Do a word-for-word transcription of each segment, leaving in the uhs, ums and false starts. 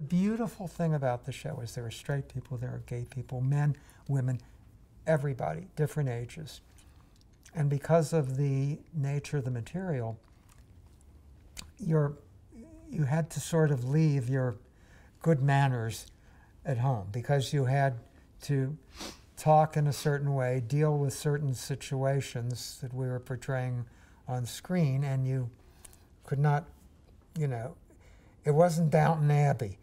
The beautiful thing about the show is there are straight people, there are gay people, men, women, everybody, different ages. And because of the nature of the material, you're, you had to sort of leave your good manners at home because you had to talk in a certain way, deal with certain situations that we were portraying on screen, and you could not, you know, it wasn't Downton Abbey,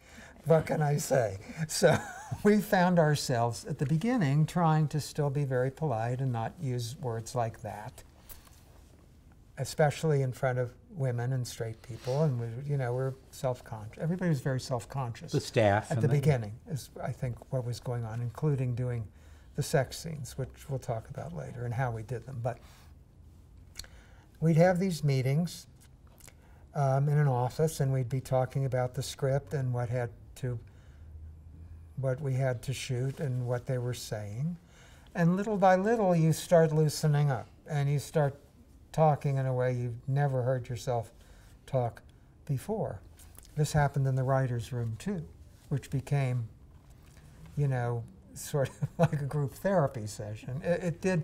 what can I say? So we found ourselves at the beginning trying to still be very polite and not use words like that, especially in front of women and straight people, and we, you know, we're self-conscious. Everybody was very self-conscious. The staff. At the beginning is, I think, what was going on, including doing the sex scenes, which we'll talk about later, and how we did them. But we'd have these meetings um, in an office, and we'd be talking about the script and what had to, what we had to shoot and what they were saying. And little by little, you start loosening up, and you start talking in a way you've never heard yourself talk before. This happened in the writer's room too, which became, you know, sort of like a group therapy session. It, it did,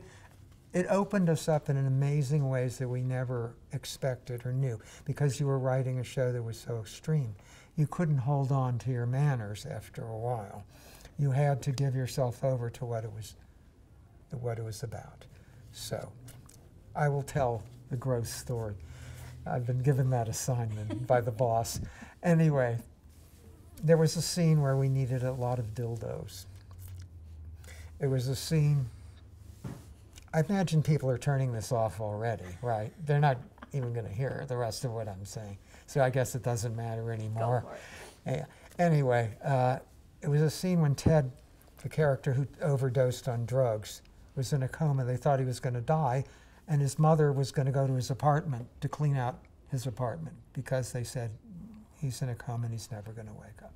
it opened us up in amazing ways that we never expected or knew, because you were writing a show that was so extreme. You couldn't hold on to your manners after a while. You had to give yourself over to what it was, to what it was about. So I will tell the gross story. I've been given that assignment by the boss. Anyway, there was a scene where we needed a lot of dildos. It was a scene, I imagine people are turning this off already, right? They're not even gonna hear the rest of what I'm saying. So I guess it doesn't matter anymore. Yeah. Anyway, uh, it was a scene when Ted, the character who overdosed on drugs, was in a coma. They thought he was gonna die. And his mother was going to go to his apartment to clean out his apartment because they said, he's in a coma and he's never going to wake up.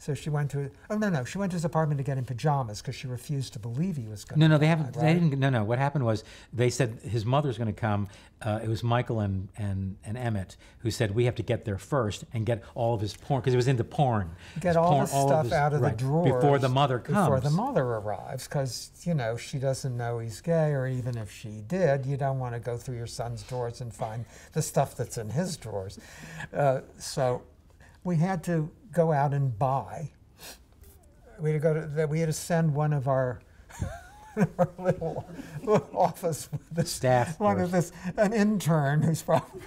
So she went to, oh no, no, she went to his apartment to get in pajamas because she refused to believe he was going no, to No, no, they haven't, right? they didn't, no, no, what happened was they said his mother's going to come. Uh, it was Michael and, and, and Emmett who said, we have to get there first and get all of his porn, because he was into porn. Get his all porn, the stuff all of his, out of right, the drawers. Before the mother comes. Before the mother arrives, because, you know, she doesn't know he's gay, or even if she did, you don't want to go through your son's drawers and find the stuff that's in his drawers. Uh, so we had to go out and buy. We had to go to. We had to send one of our, our little, little office with this, staff, one of this, an intern who's probably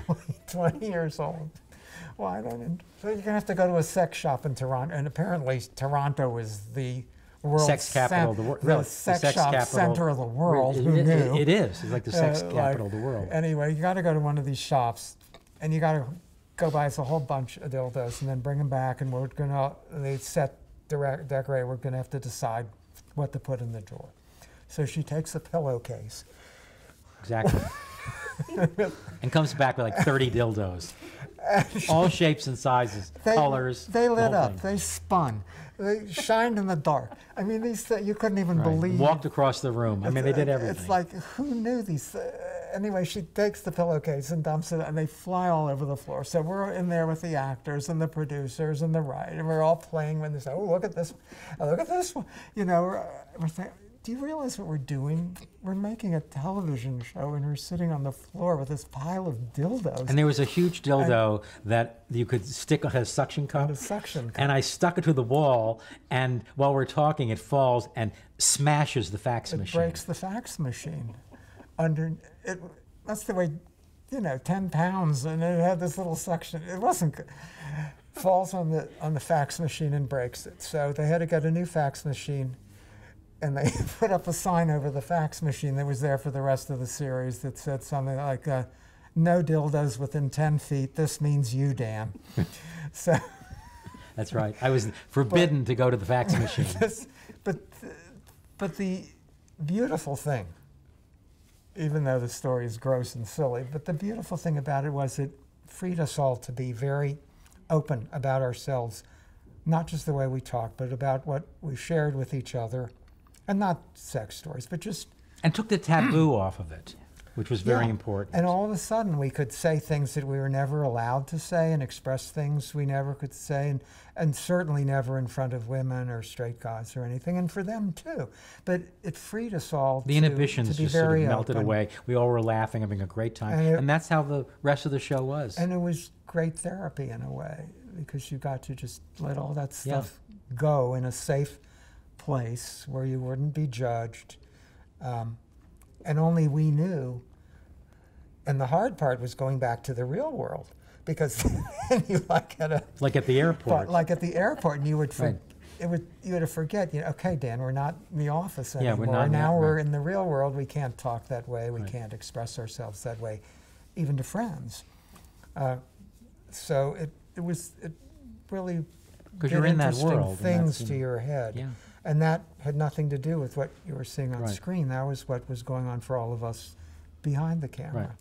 twenty years old. Why don't? So you're gonna have to go to a sex shop in Toronto, and apparently Toronto is the world sex capital of the world. The sex shop center of the world. Who knew? It is. It's like the sex capital of the world. Anyway, you got to go to one of these shops, and you got to go buy us a whole bunch of dildos and then bring them back, and we're gonna, they set direct decorate, we're gonna have to decide what to put in the drawer. So she takes a pillowcase. Exactly. And comes back with like thirty dildos. She, all shapes and sizes, they, colors. They lit the up, thing. They spun, they shined in the dark. I mean, these things, you couldn't even right. believe. Walked across the room. I mean, they did everything. It's like, who knew these? Anyway, she takes the pillowcase and dumps it, and they fly all over the floor. So we're in there with the actors and the producers and the writer, and we're all playing when they say, oh, look at this one, look at this one. You know, we're, we're saying, do you realize what we're doing? We're making a television show, and we're sitting on the floor with this pile of dildos. And there was a huge dildo and that you could stick on a suction cup. A suction cup. And I stuck it to the wall, and while we're talking, it falls and smashes the fax it machine. It breaks the fax machine. Under it, that's the way, you know, ten pounds, and it had this little suction. It wasn't good. Falls on the on the fax machine and breaks it. So they had to get a new fax machine. And they put up a sign over the fax machine that was there for the rest of the series that said something like, uh, no dildos within ten feet. This means you, Dan. So that's right. I was forbidden but, to go to the fax machine. This, but, but the beautiful thing, even though the story is gross and silly, but the beautiful thing about it was it freed us all to be very open about ourselves, not just the way we talk, but about what we shared with each other. And not sex stories, but just... And took the taboo off of it. which was very yeah. important. And all of a sudden we could say things that we were never allowed to say and express things we never could say, and, and certainly never in front of women or straight guys or anything, and for them too. But it freed us all the to, inhibitions to be just very sort of melted open. away. We all were laughing, having a great time, and, it, and that's how the rest of the show was. And it was great therapy in a way, because you got to just let all that stuff yeah. go in a safe place where you wouldn't be judged. Um, and only we knew. And the hard part was going back to the real world, because you like at a like at the airport, like at the airport, and you would for, right. it would you would forget. You know, okay, Dan, we're not in the office anymore. Yeah, we're not now. That, we're right. in the real world. We can't talk that way. We right. can't express ourselves that way, even to friends. Uh, so it it was it really because you're in that world. Things to your head. Yeah. And that had nothing to do with what you were seeing on right. screen. That was what was going on for all of us behind the camera. Right.